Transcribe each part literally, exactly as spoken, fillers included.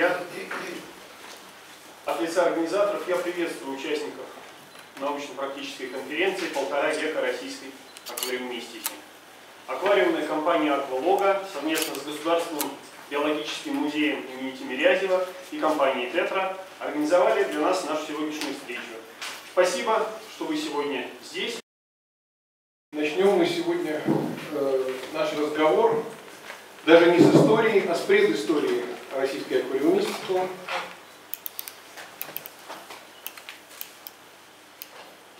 я от лица организаторов я приветствую участников научно-практической конференции «Полтора века российской аквариумной стихии». Аквариумная компания «Аквалога» совместно с Государственным биологическим музеем имени Тимирязева и компанией «Тетра» организовали для нас нашу сегодняшнюю встречу. Спасибо, что вы сегодня здесь. Начнем мы сегодня э, наш разговор даже не с истории, а с предыстории российской аквариумистики.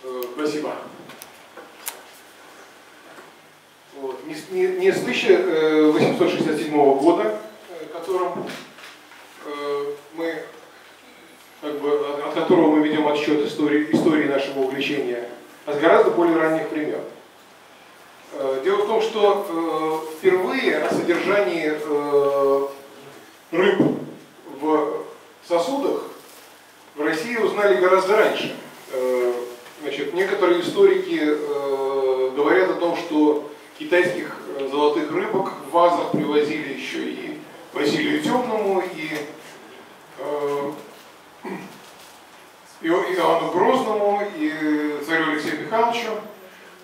Э, спасибо. Вот. Не, не, не с тысяча восемьсот шестьдесят седьмого года, которым, э, мы, как бы, от которого мы ведем отсчет истории, истории нашего увлечения, а с гораздо более ранних времен. Дело в том, что э, впервые о содержании э, рыб в сосудах в России узнали гораздо раньше. Э, значит, некоторые историки э, говорят о том, что китайских золотых рыбок в вазах привозили еще и Василию Темному, и, э, и Иоанну Грозному, и царю Алексею Михайловичу.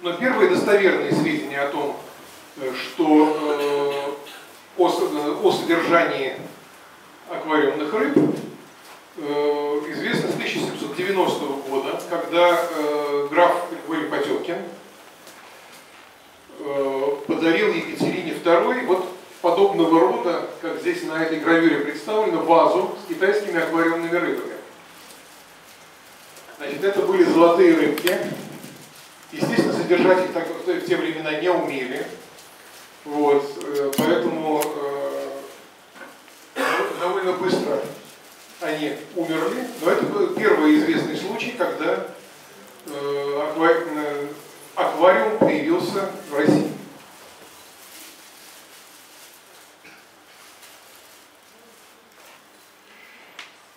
Но первые достоверные сведения о том, что э, о, о содержании аквариумных рыб э, известны с тысяча семьсот девяностого года, когда э, граф Лев Потёмкин э, подарил Екатерине второй вот подобного рода, как здесь на этой гравюре представлено, вазу с китайскими аквариумными рыбами. Значит, это были золотые рыбки. Естественно, содержать их так, в те времена не умели, вот, поэтому э, довольно быстро они умерли. Но это был первый известный случай, когда э, аквариум, э, аквариум появился в России.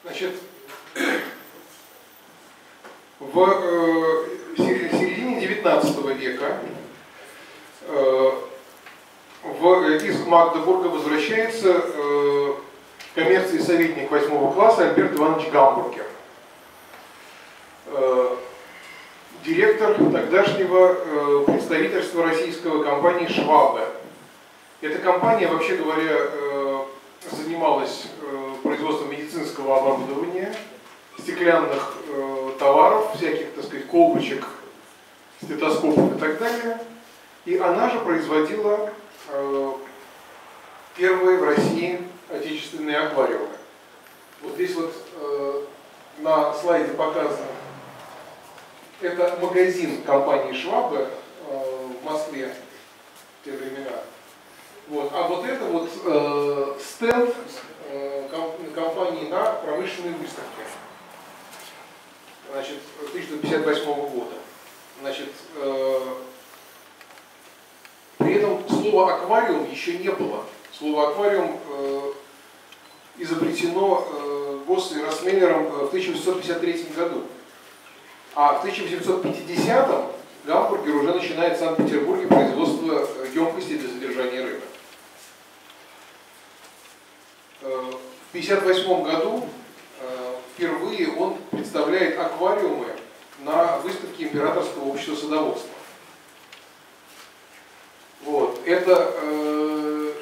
Значит, в э, девятнадцатого века э, в, из Магдебурга возвращается э, коммерции советник восьмого класса Альберт Иванович Гамбургер, э, директор тогдашнего э, представительства российского компании «Швабе». Эта компания, вообще говоря, э, занималась э, производством медицинского оборудования, стеклянных э, товаров, всяких, так сказать, колбочек, стетоскопов и так далее. И она же производила э, первые в России отечественные аквариумы. Вот здесь вот э, на слайде показано. Это магазин компании «Швабе» э, в Москве в те времена. Вот. А вот это вот э, стенд э, компании на промышленной выставке, значит, тысяча девятьсот пятьдесят восьмого года. Значит, э, при этом слово «аквариум» еще не было. Слово «аквариум» э, изобретено э, Госсе и Росмеслером в тысяча восемьсот пятьдесят третьем году. А в тысяча восемьсот пятидесятом Гамбургер уже начинает в Санкт-Петербурге производство емкостей для содержания рыбы. Э, в тысяча девятьсот пятьдесят восьмом году э, впервые он представляет аквариумы на выставке Императорского общества садоводства. Вот. Это э,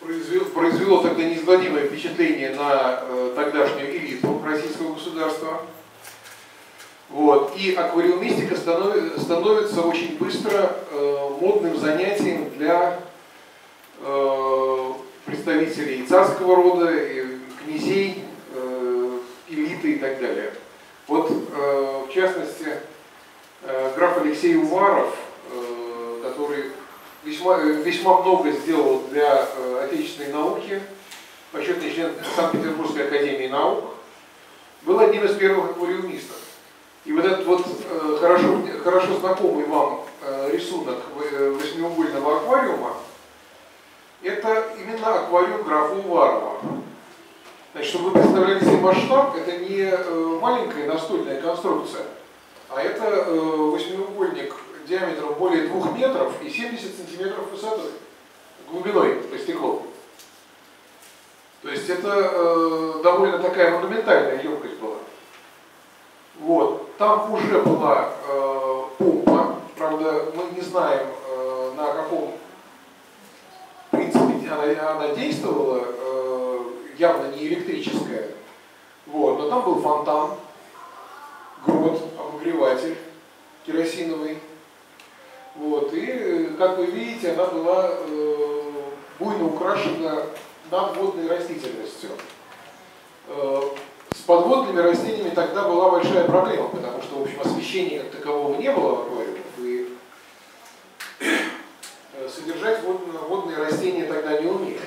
произвело, произвело тогда неизгладимое впечатление на э, тогдашнюю элиту российского государства. Вот. И аквариумистика станов, становится очень быстро э, модным занятием для э, представителей царского рода, и князей, э, элиты и так далее. Вот, э, в частности, э, граф Алексей Уваров, э, который весьма, весьма много сделал для э, отечественной науки, почетный член Санкт-Петербургской академии наук, был одним из первых аквариумистов. И вот этот вот э, хорошо, хорошо знакомый вам э, рисунок восьмиугольного аквариума, это именно аквариум графа Уварова. Значит, чтобы вы представляли себе масштаб, это не маленькая настольная конструкция, а это восьмиугольник диаметром более двух метров и семидесяти сантиметров высотой, глубиной по стеклу. То есть это э, довольно такая монументальная емкость была. Вот. Там уже была э, помпа, правда, мы не знаем, э, на каком принципе она, она действовала, э, явно не электрическая. Вот. Но там был фонтан, грот, обогреватель керосиновый. Вот. И, как вы видите, она была э, буйно украшена надводной растительностью. Э, с подводными растениями тогда была большая проблема, потому что, в общем, освещения как такового не было в аквариумах, и э, содержать вод, водные растения тогда не умели.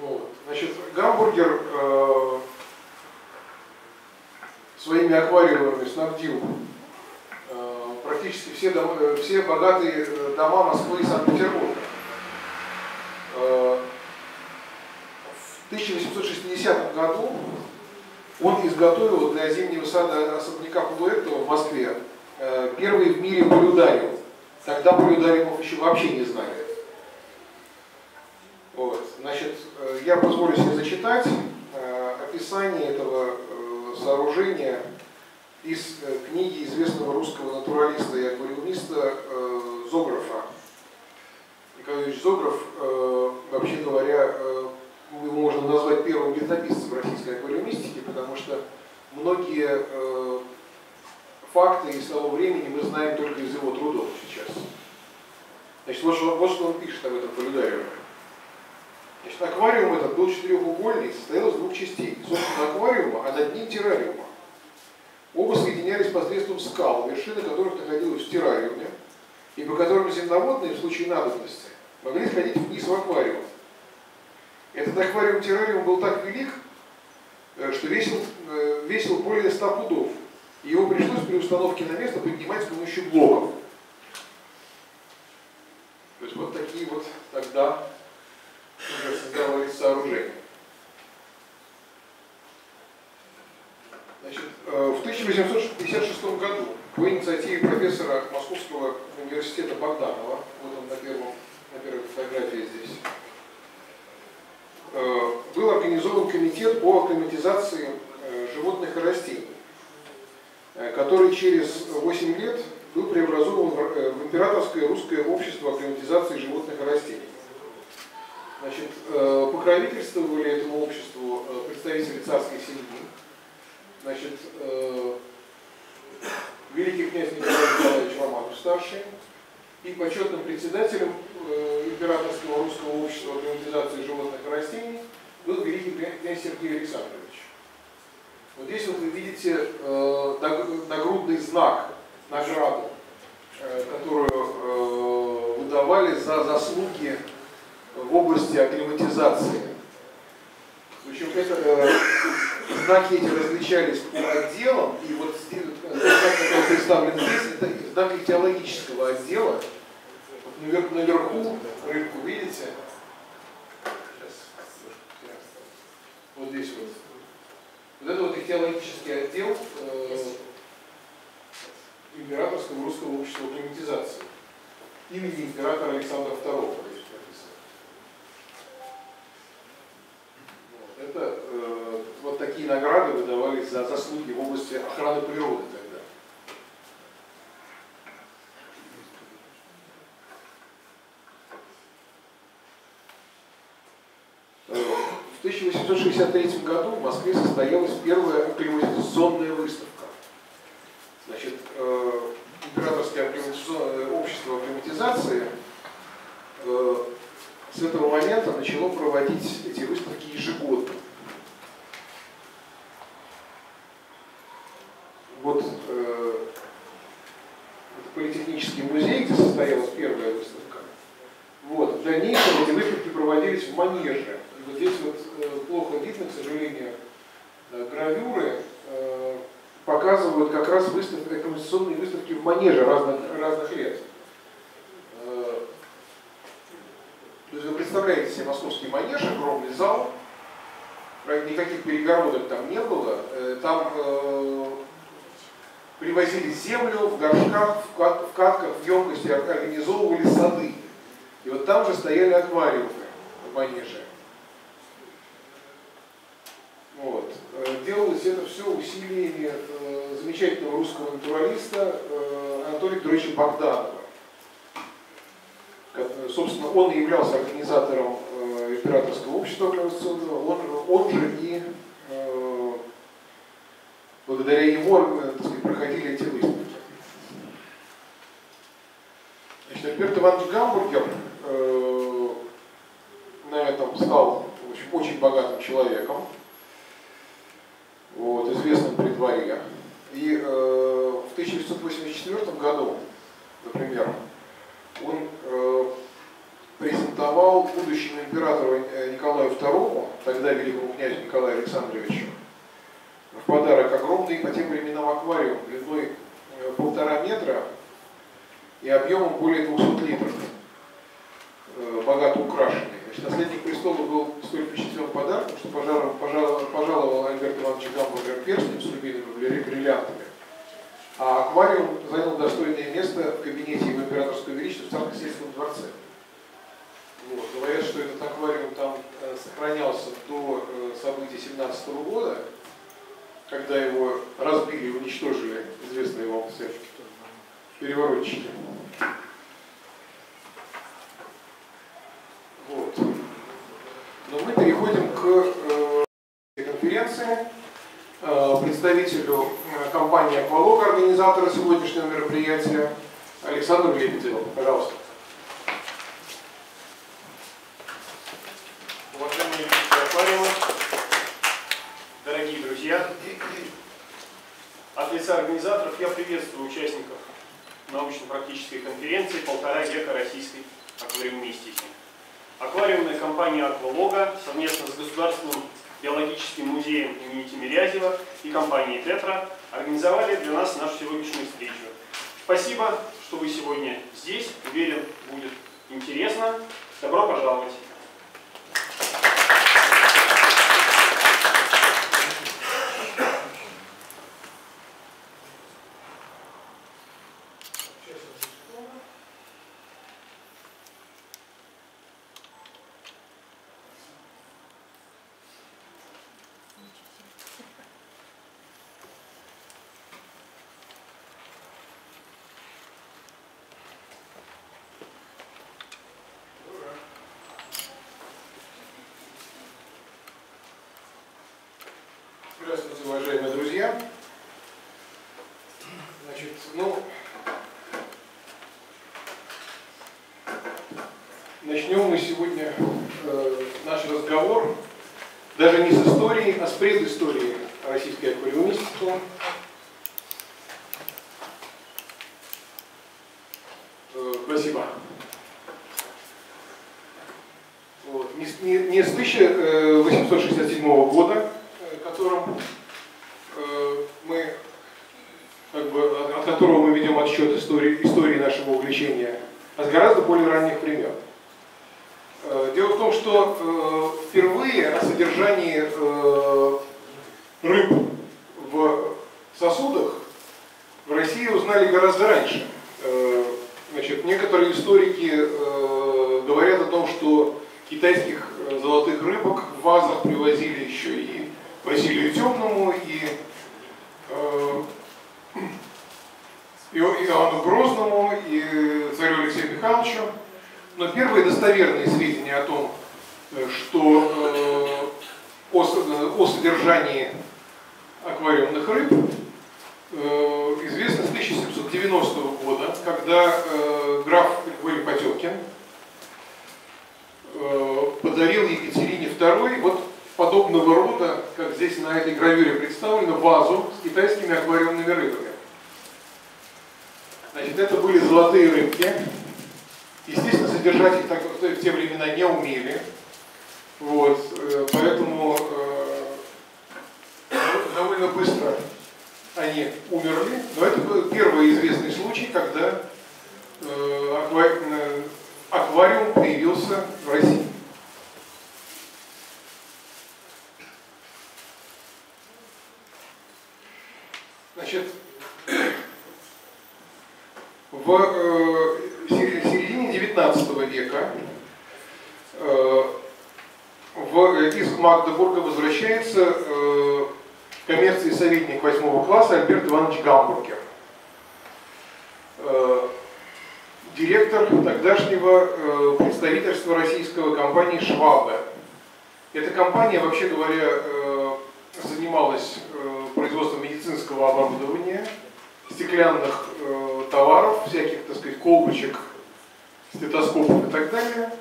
Вот. Значит, Гамбургер э, своими аквариумами снабдил э, практически все, дом, э, все богатые дома Москвы и Санкт-Петербурга. Э, в тысяча восемьсот шестидесятом году он изготовил для зимнего сада особняка Полуэктова в Москве э, первый в мире полюдариум. Тогда полюдариумов еще вообще не знали. Вот. Значит, э, я позволю себе зачитать э, описание этого сооружение из книги известного русского натуралиста и аквариумиста э, Зографа. Николай Николаевич Зограф, э, вообще говоря, э, его можно назвать первым летописцем российской аквариумистики, потому что многие э, факты из того времени мы знаем только из его трудов сейчас. Значит, вот что, вот что он пишет об этом полюдариуме. Значит, аквариум этот был четырехугольный, состоял из двух частей. Собственно, аквариума, а над ним террариума. Оба соединялись посредством скал, вершины которых находились в террариуме, и по которым земноводные, в случае надобности, могли сходить вниз в аквариум. Этот аквариум-террариум был так велик, что весил, весил более ста пудов, и его пришлось при установке на место поднимать с помощью блоков. То есть вот такие вот тогда уже создавались сооружения. Значит, в тысяча восемьсот пятьдесят шестом году по инициативе профессора Московского университета Богданова, вот он на, первом, на первой фотографии здесь, был организован комитет по акклиматизации животных и растений, который через восемь лет был преобразован в Императорское русское общество акклиматизации животных и растений. Значит, покровительствовали этому обществу представители царской семьи. Значит, великий князь Николай Николаевич Романов старший, и почетным председателем Императорского русского общества акклиматизации животных и растений был великий князь Сергей Александрович. Вот здесь вот вы видите нагрудный знак, награду, которую выдавали за заслуги в области акклиматизации. Причем это, э, знаки эти различались по отделам, и вот здесь, знак, который представлен здесь, это знак теологического отдела. Вот наверху, наверху рыбку видите? Вот здесь вот. Вот это вот теологический отдел э, Императорского русского общества акклиматизации имени императора Александра второго. Это э, вот такие награды выдавались за заслуги в области охраны природы тогда. В тысяча восемьсот шестьдесят третьем году в Москве состоялась первая акклиматизационная выставка. Значит, э, Императорское общество акклиматизации э, с этого момента начало проводить эти выставки ежегодно. Вот э, это Политехнический музей, где состоялась первая выставка. Вот. В дальнейшем эти выставки проводились в Манеже. И вот здесь вот э, плохо видно, к сожалению, э, гравюры э, показывают как раз выставки, рекомендационные выставки в Манеже разных, разных лет. То есть вы представляете себе московский манеж, огромный зал, никаких перегородок там не было, там э, привозили землю в горшках, в катках, в емкости организовывали сады. И вот там же стояли аквариумы на манеже. Вот. Делалось это все усилиями замечательного русского натуралиста Анатолия Петровича Богданова. Собственно, он и являлся организатором императорского общества аквалистического, он, он же и благодаря ему, так сказать, проходили эти выставки. Значит, Альберт Иванович Гамбургер э, на этом стал очень, очень богатым человеком, вот, известным при дворе. И э, в тысяча девятьсот восемьдесят четвёртом году, например, он э, презентовал будущему императору Николаю Второму, тогда великому князю Николаю Александровичу, в подарок огромный по тем временам аквариум длиной полтора метра и объемом более двухсот литров, богато украшенный. Значит, наследник престола был столь впечатлен подарком, что пожаловал, пожаловал, пожаловал Альберт Иванович Гамбургер перстнем с рубиновыми бриллиантами, а аквариум занял достойное место в кабинете его императорского величества в Царскосельском дворце. Вот. Говорят, что этот аквариум там сохранялся до событий семнадцатого года, когда его разбили и уничтожили известные вам переворотчики. Вот. Но мы переходим к э, конференции. Э, представителю э, компании «Аквалога», организатора сегодняшнего мероприятия, Александру Лебедеву. Пожалуйста. Уважаемые любители аквариума, дорогие друзья, от лица организаторов я приветствую участников научно-практической конференции «Полтора века российской аквариумистики». Аквариумная компания «Аквалога» совместно с Государственным биологическим музеем имени Тимирязева и компанией «Тетра» организовали для нас нашу сегодняшнюю встречу. Спасибо, что вы сегодня здесь. Уверен, будет интересно. Добро пожаловать! Здравствуйте, уважаемые друзья. Значит, ну, начнем мы сегодня э, наш разговор даже не с истории, а с предыстории российской аквариумистики. Э, спасибо. Вот. Не, не, не с тысяча восемьсот шестьдесят седьмого года, мы, как бы, от которого мы ведем отсчет истории, истории нашего увлечения, а с гораздо более ранних времен. Дело в том, что впервые о содержании рыб в сосудах в России узнали гораздо раньше. Значит, некоторые историки говорят о том, что китайских золотых рыбок в вазах привозили еще и Василию Темному и э, Иоанну Грозному, и царю Алексею Михайловичу. Но первые достоверные сведения о том, что э, о, о содержании аквариумных рыб э, известны с тысяча семьсот девяностого года, когда э, граф Лев Потёмкин э, подарил Екатерине Второй вот подобного рода, как здесь на этой гравюре представлено, вазу с китайскими аквариумными рыбами. Значит, это были золотые рыбки. Естественно, содержать их так, в те времена не умели. Вот. Поэтому э, довольно быстро они умерли. Но это был первый известный случай, когда э, аквари... аквариум появился в России. Значит, в середине девятнадцатого века из Магдебурга возвращается коммерческий советник восьмого класса Альберт Иванович Гамбургер, директор тогдашнего представительства российского компании «Швабе». Эта компания, вообще говоря, занималась производством медицинского оборудования, стеклянных товаров, всяких, так сказать, колбочек, стетоскопов и так далее.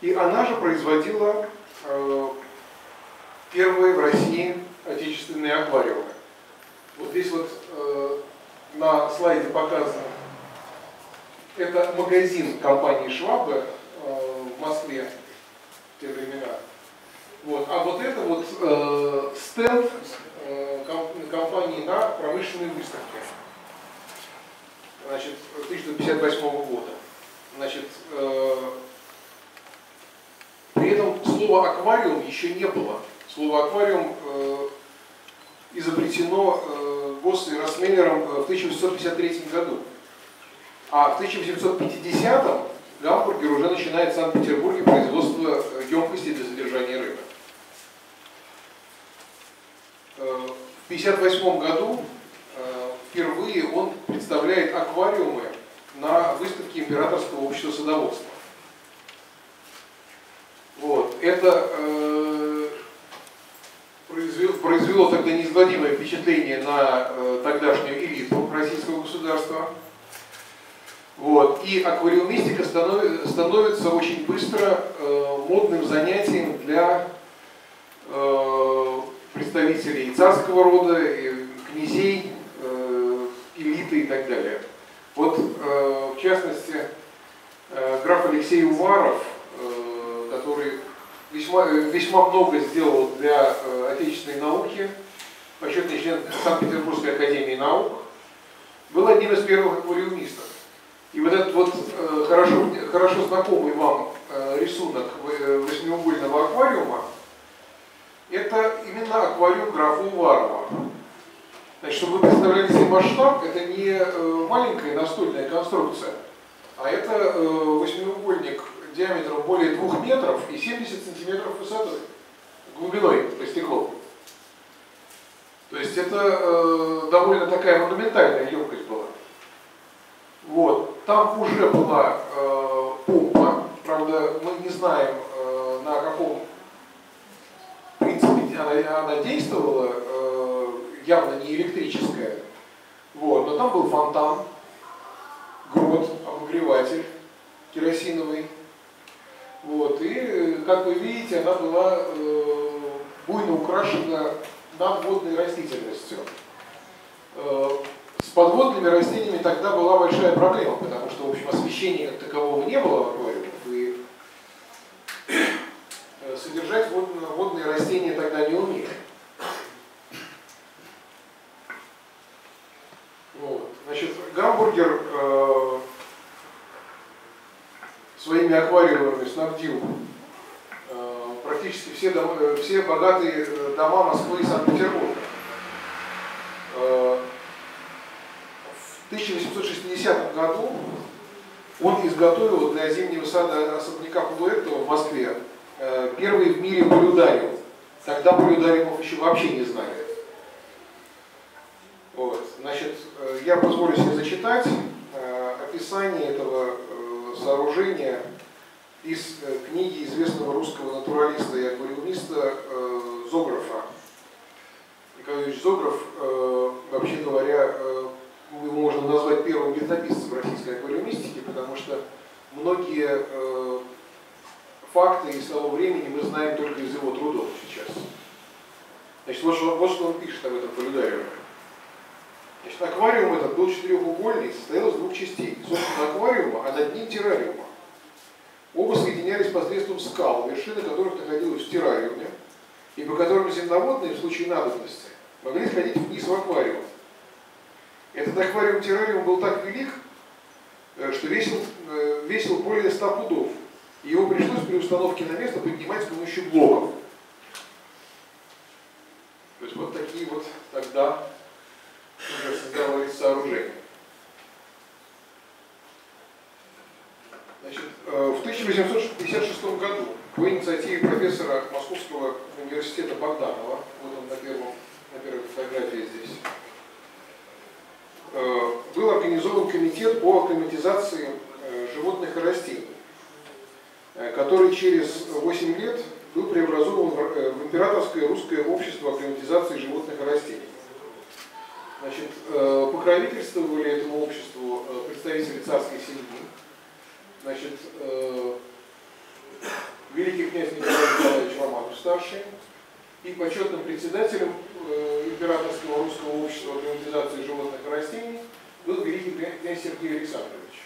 И она же производила первые в России отечественные аквариумы. Вот здесь вот на слайде показано. Это магазин компании «Швабе» в Москве в те времена. Вот. А вот это вот э, стенд э, компании на промышленной выставке, значит, тысяча девятьсот пятьдесят восьмого года. Значит, э, при этом слово «аквариум» еще не было. Слово «аквариум» э, изобретено э, Госсе и Росмеслером в тысяча восемьсот пятьдесят третьем году. А в тысяча восемьсот пятидесятом Гамбургер уже начинает в Санкт-Петербурге производство емкостей для содержания рыбы. В тысяча девятьсот пятьдесят восьмом году впервые он представляет аквариумы на выставке Императорского общества садоводства. Вот. Это э, произвело, произвело тогда неизгладимое впечатление на э, тогдашнюю элиту российского государства. Вот. И аквариумистика становится очень быстро э, модным занятием для э, представителей царского рода, и князей, э, элиты и так далее. Вот, э, в частности, э, граф Алексей Уваров, э, который весьма, весьма много сделал для э, отечественной науки, почетный член Санкт-Петербургской академии наук, был одним из первых аквариумистов. И вот этот вот э, хорошо, хорошо знакомый вам э, рисунок восьмиугольного аквариума, это именно аквариум графа Варвара. Значит, чтобы вы представляли себе масштаб, это не э, маленькая настольная конструкция, а это э, восьмиугольник диаметром более двух метров и семидесяти сантиметров высоты, глубиной по стеклу. То есть это э, довольно такая монументальная емкость была. Вот. Там уже была э, помпа, правда, мы не знаем, э, на каком принципе она, она действовала, э, явно не электрическая, вот. Но там был фонтан, грот, обогреватель керосиновый. Вот. И, как вы видите, она была э, буйно украшена надводной растительностью. С подводными растениями тогда была большая проблема, потому что, в общем, освещения как такового не было в аквариумах, и содержать водные растения тогда не умели. Вот. Значит, Гамбургер э, своими аквариумами снабдил э, практически все, дом, все богатые дома Москвы и Санкт-Петербурга. В тысяча восемьсот шестидесятом году он изготовил для зимнего сада особняка Полуэктова в Москве первый в мире полюдариум. Тогда полюдариумов еще вообще не знали. Вот. Значит, я позволю себе зачитать описание этого сооружения из книги известного русского натуралиста и аквариумиста Зографа. Николай Николаевич Зограф, вообще говоря, его можно назвать первым летописцем российской аквариумистики, потому что многие э, факты из того времени мы знаем только из его трудов сейчас. Значит, вот, вот что он пишет об этом полюдариуме. Значит, аквариум этот был четырехугольный, состоял из двух частей. Собственно, аквариума, а над ним террариума. Оба соединялись посредством скал, вершины которых находились в террариуме, и по которым земноводные, в случае надобности, могли сходить вниз в аквариум. Этот аквариум-террариум был так велик, что весил, весил более ста пудов, и его пришлось при установке на место поднимать с помощью блоков. То есть вот такие вот тогда уже создавались сооружения. Значит, в тысяча восемьсот пятьдесят шестом году по инициативе профессора Московского университета Богданова, вот он на, первом, на первой фотографии здесь, был организован комитет по акклиматизации животных и растений, который через восемь лет был преобразован в Императорское русское общество акклиматизации животных и растений. Значит, покровительствовали этому обществу представители царской семьи. Значит, великий князь Николай Николаевич Романов старший, и почетным председателем Императорского русского общества акклиматизации животных и растений был великий князь Сергей Александрович.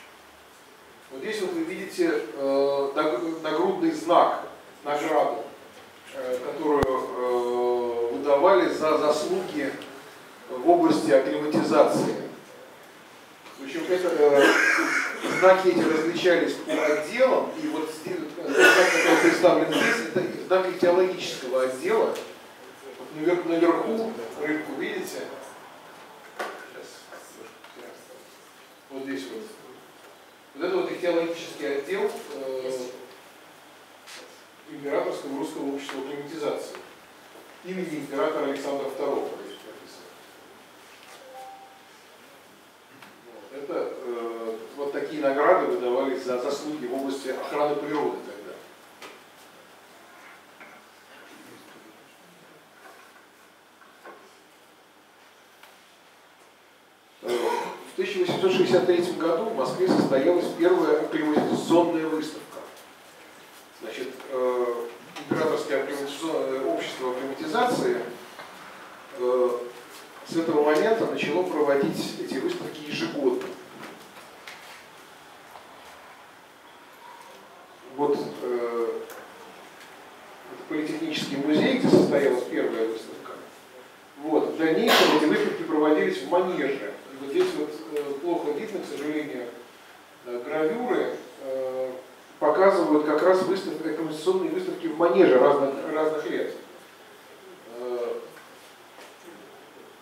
Вот здесь вот вы видите нагрудный знак, награду, которую выдавали за заслуги в области акклиматизации. Причем это, знаки эти различались по отделам, и вот знак, который представлен здесь, это знак идеологического отдела. Вот наверху, наверху рыбку видите? Вот здесь вот. Вот это вот ихтиологический отдел э, Императорского русского общества акклиматизации имени императора Александра второго. Это э, вот такие награды выдавались за заслуги в области охраны природы тогда. В тысяча восемьсот шестьдесят третьем году в Москве состоялась первая акклиматизационная выставка. Значит, э, Императорское общество акклиматизации э, с этого момента начало проводить эти выставки ежегодно. Вот э, это Политехнический музей, где состоялась первая выставка. Вот, в дальнейшем эти выставки проводились в Манеже. Вот здесь вот плохо видно, к сожалению, гравюры показывают как раз выставки, экспозиционные выставки в Манеже разных, разных лет.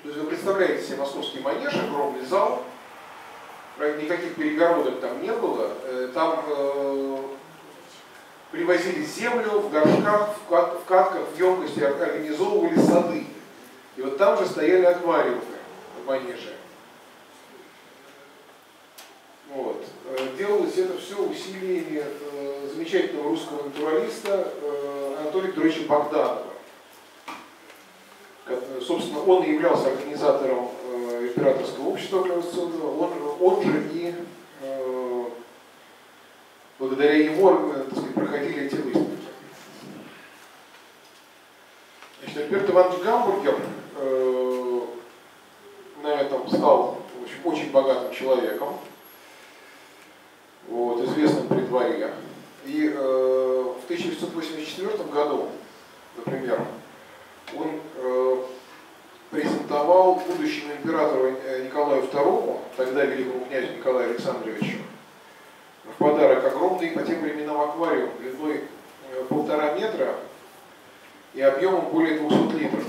То есть вы представляете себе Московский Манеж, огромный зал, никаких перегородок там не было, там привозили землю в горшках, в катках, в емкости, организовывали сады. И вот там же стояли аквариумы в Манеже. Вот. Делалось это все усилиями э, замечательного русского натуралиста э, Анатолия Петровича Богданова. Как, собственно, он и являлся организатором э, Императорского общества акклиматизационного, он, он же и э, благодаря его, так сказать, проходили эти выставки. Значит, Альберт Иванович Гамбургер э, на этом стал очень, очень богатым человеком. Вот, известным при дворе. И э, в тысяча девятьсот восемьдесят четвёртом году, например, он э, презентовал будущему императору Николаю второму, тогда великому князю Николаю Александровичу, в подарок огромный по тем временам аквариум длиной полтора метра и объемом более двухсот литров,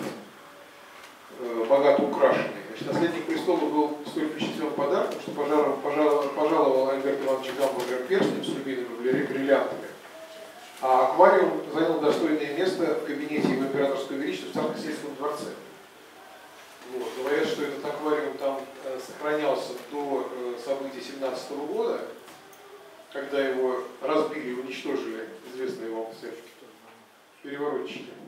э, богато украшенный. Наследник престола был столь впечатлен подарком, что пожаловал, пожаловал, пожаловал Альберт Иванович Гамбургер перстнем с рубиновыми бриллиантами, а аквариум занял достойное место в кабинете его императорского величества в Царскосельском дворце. Вот. Говорят, что этот аквариум там э, сохранялся до э, событий семнадцатого года, когда его разбили и уничтожили известные вам переворотчики.